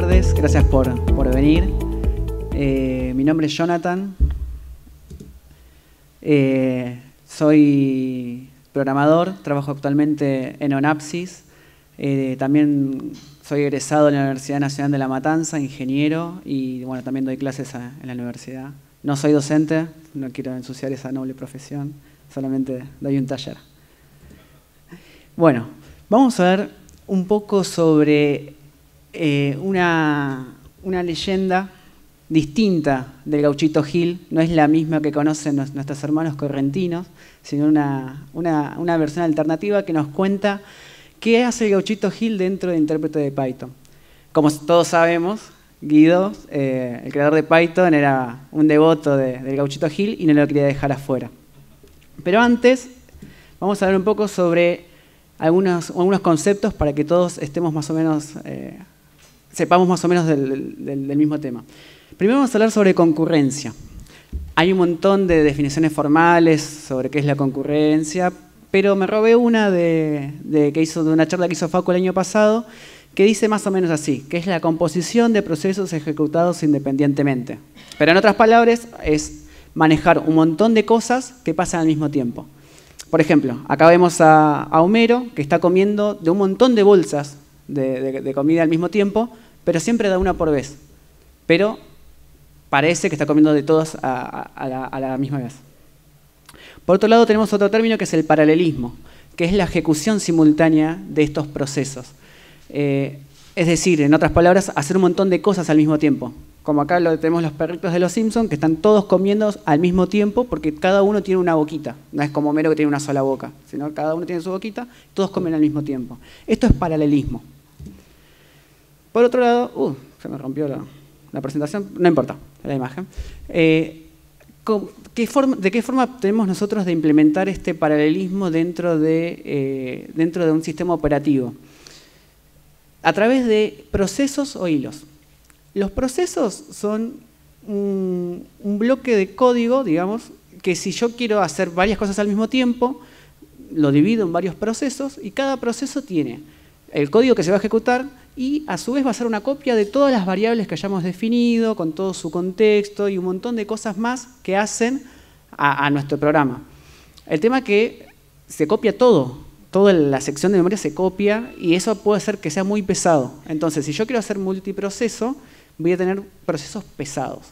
tardes, gracias por venir. Mi nombre es Jonathan. Soy programador, trabajo actualmente en Onapsis. También soy egresado de la Universidad Nacional de La Matanza, ingeniero, y bueno, también doy clases en la universidad. No soy docente, no quiero ensuciar esa noble profesión, solamente doy un taller. Bueno, vamos a ver un poco sobre una leyenda distinta del Gauchito Gil. No es la misma que conocen nuestros hermanos correntinos, sino una versión alternativa que nos cuenta qué hace el Gauchito Gil dentro del intérprete de Python. Como todos sabemos, Guido, el creador de Python, era un devoto del Gauchito Gil y no lo quería dejar afuera. Pero antes, vamos a hablar un poco sobre algunos conceptos para que todos estemos más o menos... sepamos más o menos del mismo tema. Primero vamos a hablar sobre concurrencia. Hay un montón de definiciones formales sobre qué es la concurrencia, pero me robé una de una charla que hizo Facu el año pasado, que dice más o menos así, que es la composición de procesos ejecutados independientemente. Pero en otras palabras, es manejar un montón de cosas que pasan al mismo tiempo. Por ejemplo, acá vemos a Homero, que está comiendo de un montón de bolsas de comida al mismo tiempo, pero siempre da una por vez. Pero parece que está comiendo de todas a la misma vez. Por otro lado, tenemos otro término que es el paralelismo, que es la ejecución simultánea de estos procesos. Es decir, en otras palabras, hacer un montón de cosas al mismo tiempo. Como acá tenemos los perritos de los Simpsons, que están todos comiendo al mismo tiempo porque cada uno tiene una boquita. No es como Homero que tiene una sola boca, sino cada uno tiene su boquita, todos comen al mismo tiempo. Esto es paralelismo. Por otro lado, se me rompió la presentación, no importa, la imagen. ¿De qué forma tenemos nosotros de implementar este paralelismo dentro de un sistema operativo? A través de procesos o hilos. Los procesos son un bloque de código, digamos, que si yo quiero hacer varias cosas al mismo tiempo, lo divido en varios procesos y cada proceso tiene el código que se va a ejecutar y a su vez va a ser una copia de todas las variables que hayamos definido, con todo su contexto y un montón de cosas más que hacen a nuestro programa. El tema es que se copia todo, toda la sección de memoria se copia y eso puede hacer que sea muy pesado. Entonces, si yo quiero hacer multiproceso, voy a tener procesos pesados.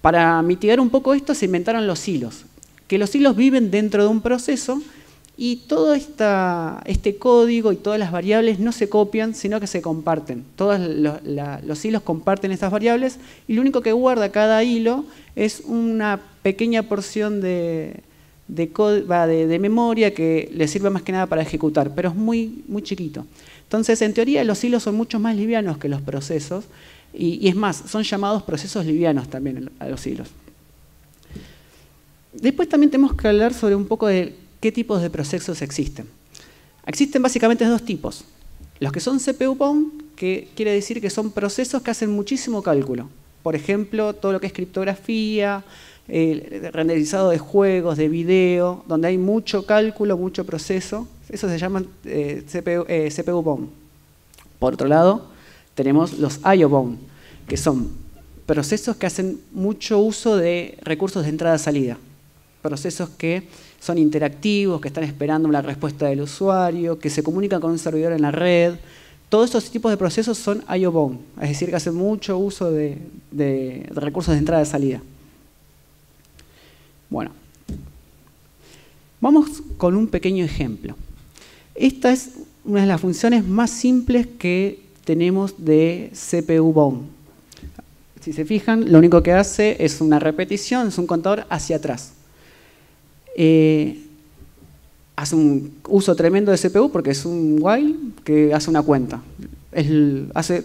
Para mitigar un poco esto, se inventaron los hilos, que los hilos viven dentro de un proceso y todo este código y todas las variables no se copian, sino que se comparten. Todos los hilos comparten estas variables y lo único que guarda cada hilo es una pequeña porción de memoria que le sirve más que nada para ejecutar, pero es muy, muy chiquito. Entonces, en teoría, los hilos son mucho más livianos que los procesos y es más, son llamados procesos livianos también a los hilos. Después también tenemos que hablar sobre un poco de qué tipos de procesos existen. Existen básicamente dos tipos. Los que son CPU-bound, que quiere decir que son procesos que hacen muchísimo cálculo. Por ejemplo, todo lo que es criptografía, el renderizado de juegos, de video, donde hay mucho cálculo, mucho proceso. Eso se llama CPU-bound. Por otro lado, tenemos los IO-bound, que son procesos que hacen mucho uso de recursos de entrada-salida. Procesos que son interactivos, que están esperando una respuesta del usuario, que se comunican con un servidor en la red. Todos esos tipos de procesos son IO-bound, es decir, que hacen mucho uso de recursos de entrada-salida. Bueno, vamos con un pequeño ejemplo. Esta es una de las funciones más simples que tenemos de CPU-bound. Si se fijan, lo único que hace es una repetición, es un contador hacia atrás. Hace un uso tremendo de CPU porque es un while que hace una cuenta. Hace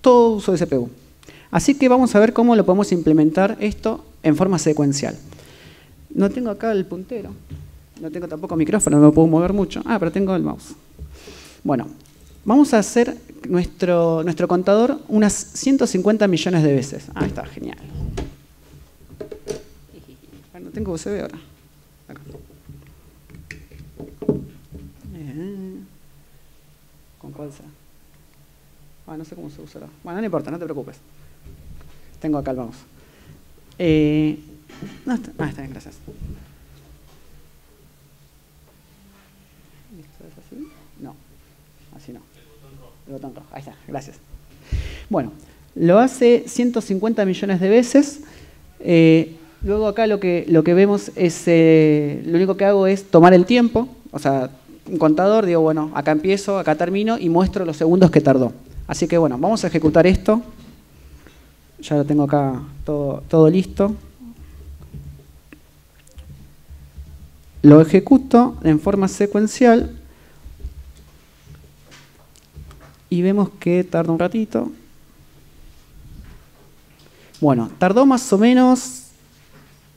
todo uso de CPU. Así que vamos a ver cómo lo podemos implementar esto en forma secuencial. No tengo acá el puntero, no tengo tampoco micrófono, no me puedo mover mucho. Ah, pero tengo el mouse. Bueno, vamos a hacer nuestro contador unas 150 millones de veces. Ah, está genial. No tengo USB ahora. Acá. ¿Con cuál será? Ah, no sé cómo se usará. Bueno, no importa, no te preocupes. Tengo acá el mouse. No, está bien, gracias. ¿Esto es así? No, así no. El botón rojo. Ahí está, gracias. Bueno, lo hace 150 millones de veces. Luego acá lo que vemos es, lo único que hago es tomar el tiempo. O sea, un contador, digo, bueno, acá empiezo, acá termino y muestro los segundos que tardó. Así que bueno, vamos a ejecutar esto. Ya lo tengo acá todo listo. Lo ejecuto en forma secuencial. Y vemos que tarda un ratito. Bueno, tardó más o menos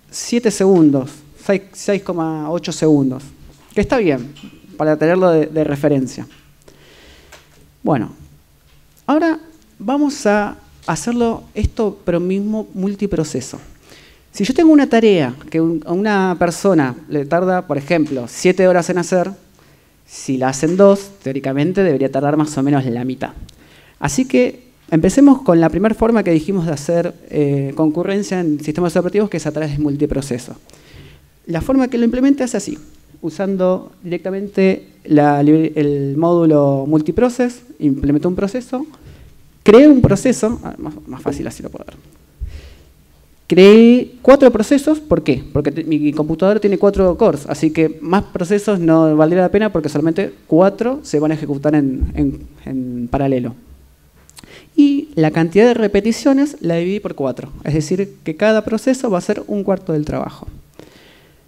7 segundos, 6,8 segundos. Que está bien, para tenerlo de referencia. Bueno, ahora vamos a hacerlo esto, pero mismo multiproceso. Si yo tengo una tarea que a una persona le tarda, por ejemplo, 7 horas en hacer, si la hacen 2, teóricamente debería tardar más o menos la mitad. Así que empecemos con la primera forma que dijimos de hacer concurrencia en sistemas operativos, que es a través de multiproceso. La forma que lo implementa es así, usando directamente el módulo multiprocess, implemento un proceso, creé un proceso, más fácil así lo puedo ver. Creé 4 procesos, ¿por qué? Porque mi computadora tiene 4 cores, así que más procesos no valdría la pena porque solamente 4 se van a ejecutar en paralelo. Y la cantidad de repeticiones la dividí por 4, es decir, que cada proceso va a ser un cuarto del trabajo.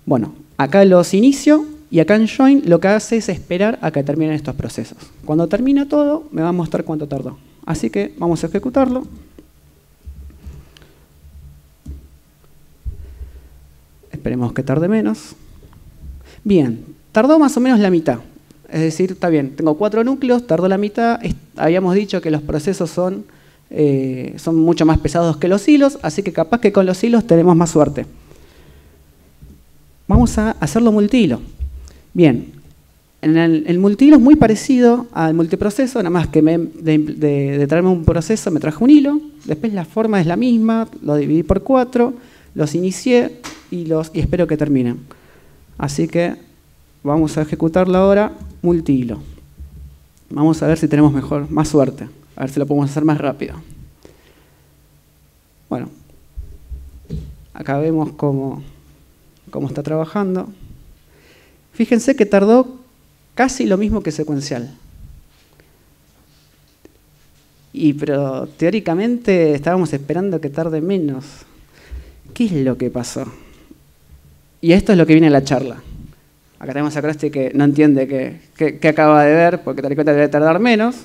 Bueno, acá los inicio y acá en join lo que hace es esperar a que terminen estos procesos. Cuando termina todo, me va a mostrar cuánto tardó. Así que vamos a ejecutarlo. Esperemos que tarde menos. Bien, tardó más o menos la mitad. Es decir, está bien, tengo 4 núcleos, tardó la mitad. Habíamos dicho que los procesos son mucho más pesados que los hilos, así que capaz que con los hilos tenemos más suerte. Vamos a hacerlo multihilo. Bien, el multihilo es muy parecido al multiproceso, nada más que de traerme un proceso me trajo un hilo, después la forma es la misma, lo dividí por 4, los inicié y espero que terminen. Así que vamos a ejecutarlo ahora multihilo. Vamos a ver si tenemos más suerte. A ver si lo podemos hacer más rápido. Bueno. Acá vemos cómo está trabajando. Fíjense que tardó casi lo mismo que secuencial. Pero teóricamente estábamos esperando que tarde menos. ¿Qué es lo que pasó? Y esto es lo que viene en la charla. Acá tenemos a Krusty que no entiende qué acaba de ver, porque tal y cuenta debe tardar menos.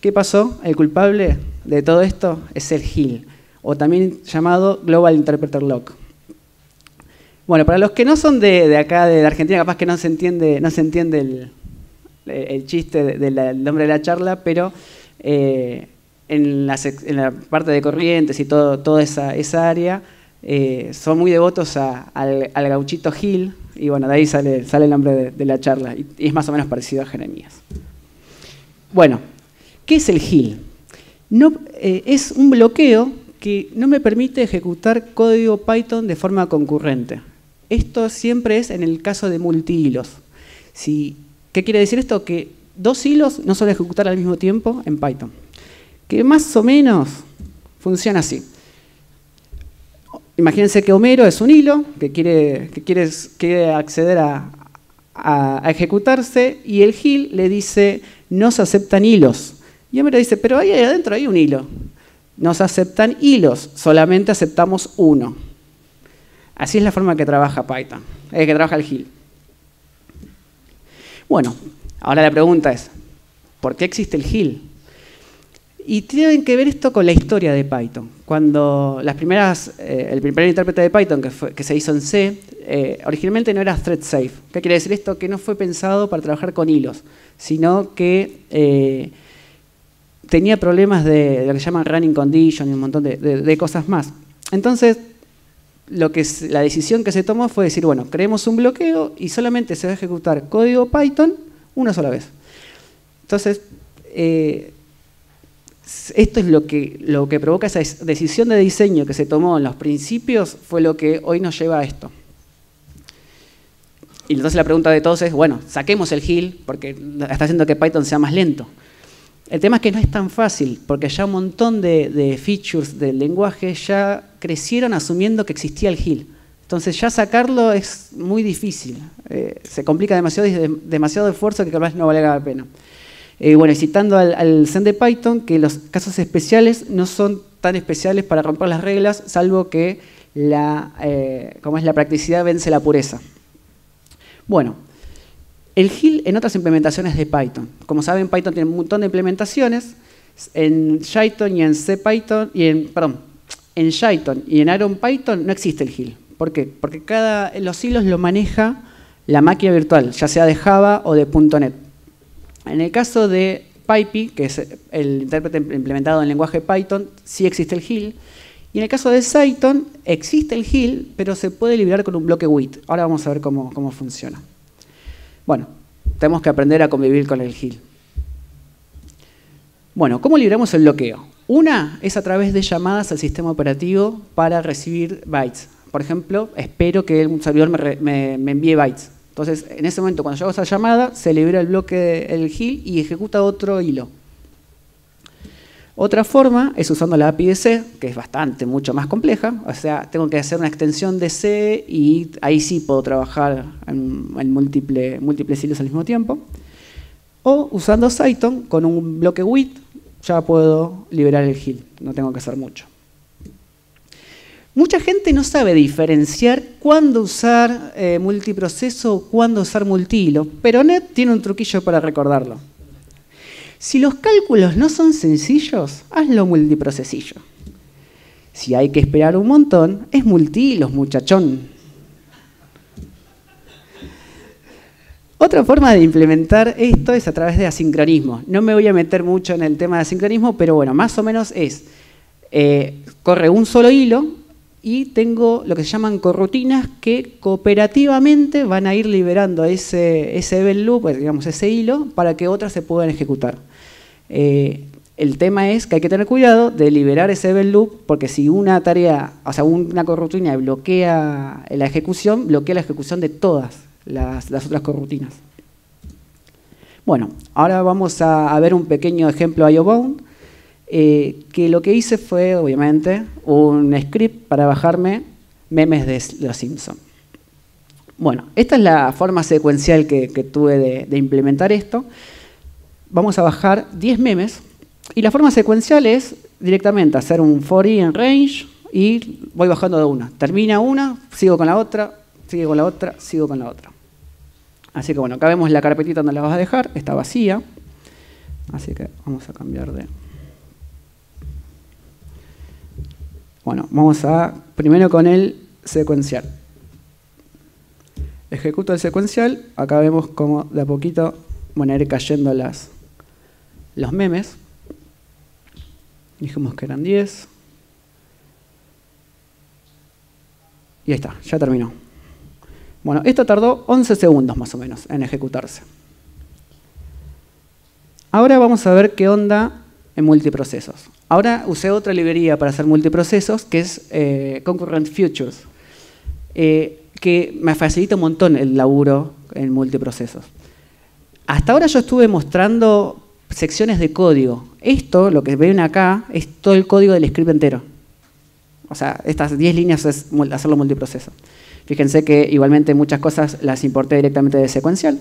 ¿Qué pasó? El culpable de todo esto es el Gil, o también llamado Global Interpreter Lock. Bueno, para los que no son de acá, de Argentina, capaz que no se entiende el chiste del nombre de la charla, pero en la parte de corrientes y toda esa área, son muy devotos al Gauchito Gil, y bueno, de ahí sale el nombre de la charla, y es más o menos parecido a Jeremías. Bueno, ¿qué es el Gil? Es un bloqueo que no me permite ejecutar código Python de forma concurrente. Esto siempre es en el caso de multihilos. ¿Qué quiere decir esto? Que 2 hilos no se van a ejecutar al mismo tiempo en Python. Que más o menos funciona así. Imagínense que Homero es un hilo que quiere acceder a ejecutarse, y el Gil le dice, no se aceptan hilos. Y Homero dice, pero ahí adentro hay un hilo. No se aceptan hilos, solamente aceptamos uno. Así es la forma que trabaja Python, que trabaja el Gil. Bueno, ahora la pregunta es, ¿por qué existe el Gil? Y tienen que ver esto con la historia de Python. Cuando el primer intérprete de Python que se hizo en C, originalmente no era thread safe. ¿Qué quiere decir esto? Que no fue pensado para trabajar con hilos, sino que tenía problemas de lo que llaman running condition y un montón de cosas más. Entonces, la decisión que se tomó fue decir, bueno, creemos un bloqueo y solamente se va a ejecutar código Python una sola vez. Entonces, Esto es lo que provoca esa decisión de diseño que se tomó en los principios, fue lo que hoy nos lleva a esto. Y entonces la pregunta de todos es, bueno, saquemos el Gil, porque está haciendo que Python sea más lento. El tema es que no es tan fácil, porque ya un montón de features del lenguaje ya crecieron asumiendo que existía el Gil. Entonces ya sacarlo es muy difícil, se complica demasiado y es demasiado esfuerzo que capaz no valga la pena. Bueno, y citando al Zen de Python, que los casos especiales no son tan especiales para romper las reglas, salvo que la practicidad vence la pureza. Bueno, el Gil en otras implementaciones de Python. Como saben, Python tiene un montón de implementaciones. En Jython y en CPython, en Jython y en Iron Python no existe el Gil. ¿Por qué? Porque los hilos lo maneja la máquina virtual, ya sea de Java o de .NET. En el caso de PyPy, que es el intérprete implementado en lenguaje Python, sí existe el Gil. Y en el caso de Cython, existe el Gil, pero se puede liberar con un bloque with. Ahora vamos a ver cómo funciona. Bueno, tenemos que aprender a convivir con el Gil. Bueno, ¿cómo liberamos el bloqueo? Una es a través de llamadas al sistema operativo para recibir bytes. Por ejemplo, espero que un servidor me envíe bytes. Entonces, en ese momento, cuando yo hago esa llamada, se libera el bloque del Gil y ejecuta otro hilo. Otra forma es usando la API de C, que es mucho más compleja. O sea, tengo que hacer una extensión de C y ahí sí puedo trabajar en múltiples hilos al mismo tiempo. O usando Cython, con un bloque with, ya puedo liberar el Gil. No tengo que hacer mucho. Mucha gente no sabe diferenciar cuándo usar multiproceso o cuándo usar multihilo, pero NET tiene un truquillo para recordarlo. Si los cálculos no son sencillos, hazlo multiprocesillo. Si hay que esperar un montón, es multihilos, muchachón. Otra forma de implementar esto es a través de asincronismo. No me voy a meter mucho en el tema de asincronismo, pero bueno, más o menos es, corre un solo hilo y tengo lo que se llaman corrutinas que cooperativamente van a ir liberando ese event loop, digamos ese hilo, para que otras se puedan ejecutar. El tema es que hay que tener cuidado de liberar ese event loop, porque si una tarea, o sea, una corrutina bloquea la ejecución de todas las otras corrutinas. Bueno, ahora vamos a ver un pequeño ejemplo IOBound. Que lo que hice fue, obviamente, un script para bajarme memes de los Simpsons. Bueno, esta es la forma secuencial que tuve de implementar esto. Vamos a bajar 10 memes. Y la forma secuencial es directamente hacer un for i en range y voy bajando de una. Termina una, sigo con la otra, sigo con la otra, sigo con la otra. Así que bueno, acá vemos la carpetita donde la vas a dejar, está vacía. Así que vamos a cambiar de... Bueno, vamos primero con el secuencial. Ejecuto el secuencial, acá vemos cómo de a poquito van a ir cayendo los memes. Dijimos que eran 10. Y ahí está, ya terminó. Bueno, esto tardó 11 segundos más o menos en ejecutarse. Ahora vamos a ver qué onda en multiprocesos. Ahora usé otra librería para hacer multiprocesos, que es Concurrent Futures, que me facilita un montón el laburo en multiprocesos. Hasta ahora yo estuve mostrando secciones de código. Esto, lo que ven acá, es todo el código del script entero. O sea, estas 10 líneas es hacerlo multiproceso. Fíjense que igualmente muchas cosas las importé directamente de secuencial.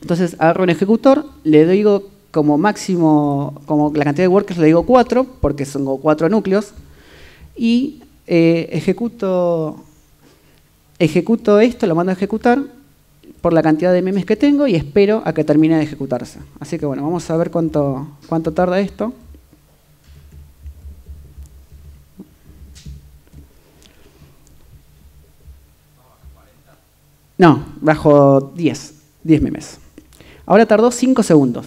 Entonces agarro un ejecutor, le digo como máximo, como la cantidad de workers le digo 4, porque son 4 núcleos, y ejecuto esto, lo mando a ejecutar por la cantidad de memes que tengo y espero a que termine de ejecutarse. Así que bueno, vamos a ver cuánto tarda esto. No, bajo 10 memes. Ahora tardó 5 segundos.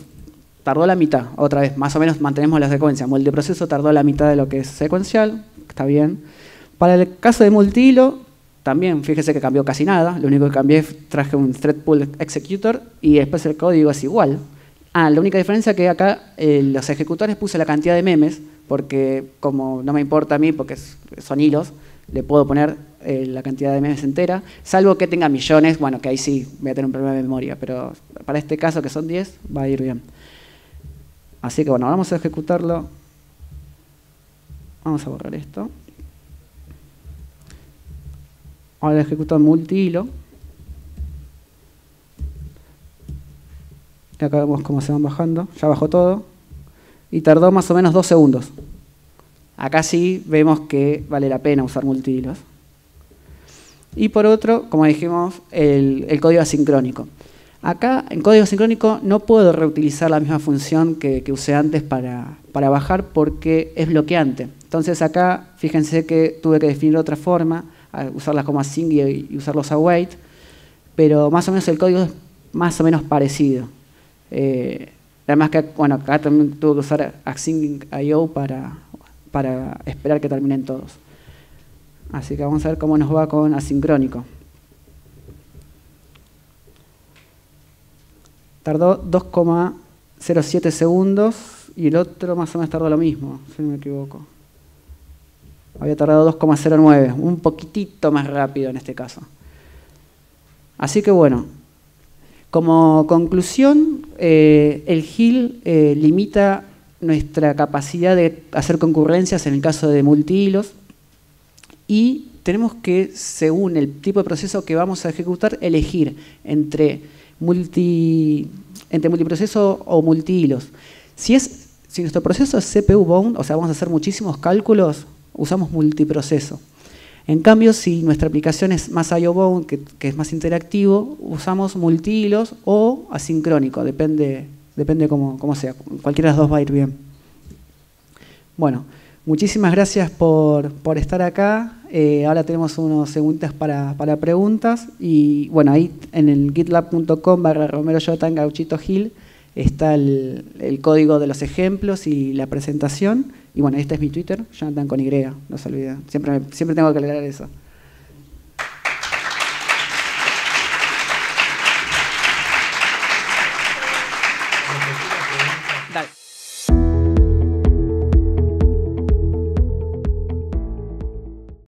Tardó la mitad, otra vez, más o menos mantenemos la secuencia. Multiproceso tardó la mitad de lo que es secuencial, está bien. Para el caso de multihilo, también fíjese que cambió casi nada. Lo único que cambié es traje un thread pool executor y después el código es igual. Ah, la única diferencia es que acá los ejecutores puse la cantidad de memes, porque como no me importa a mí, porque son hilos, le puedo poner la cantidad de memes entera, salvo que tenga millones, bueno, que ahí sí voy a tener un problema de memoria, pero para este caso, que son 10, va a ir bien. Así que bueno, vamos a ejecutarlo. Vamos a borrar esto. Ahora ejecuto multihilo. Y acá vemos cómo se van bajando. Ya bajó todo. Y tardó más o menos 2 segundos. Acá sí vemos que vale la pena usar multihilos. Y por otro, como dijimos, el código asincrónico. Acá, en código asincrónico, no puedo reutilizar la misma función que usé antes para bajar porque es bloqueante. Entonces acá, fíjense que tuve que definir otra forma, usar las comas async y usarlos await, pero más o menos el código es más o menos parecido. Además que, bueno, acá también tuve que usar async.io para esperar que terminen todos. Así que vamos a ver cómo nos va con asincrónico. Tardó 2,07 segundos y el otro más o menos tardó lo mismo, si no me equivoco. Había tardado 2,09, un poquitito más rápido en este caso. Así que bueno, como conclusión, el Gil limita nuestra capacidad de hacer concurrencias en el caso de multihilos y tenemos que, según el tipo de proceso que vamos a ejecutar, elegir entre multiproceso o multihilos. Si nuestro proceso es CPU bound, o sea, vamos a hacer muchísimos cálculos, usamos multiproceso. En cambio, si nuestra aplicación es más IO bound, que es más interactivo, usamos multihilos o asincrónico, depende cómo sea. Cualquiera de las dos va a ir bien. Bueno, muchísimas gracias por estar acá. Ahora tenemos unos segundos para preguntas. Y bueno, ahí en el gitlab.com/Romero Yotan Gauchito Gil está el código de los ejemplos y la presentación. Y bueno, este es mi Twitter, Jonathan con Y, no se olviden. Siempre tengo que aclarar eso.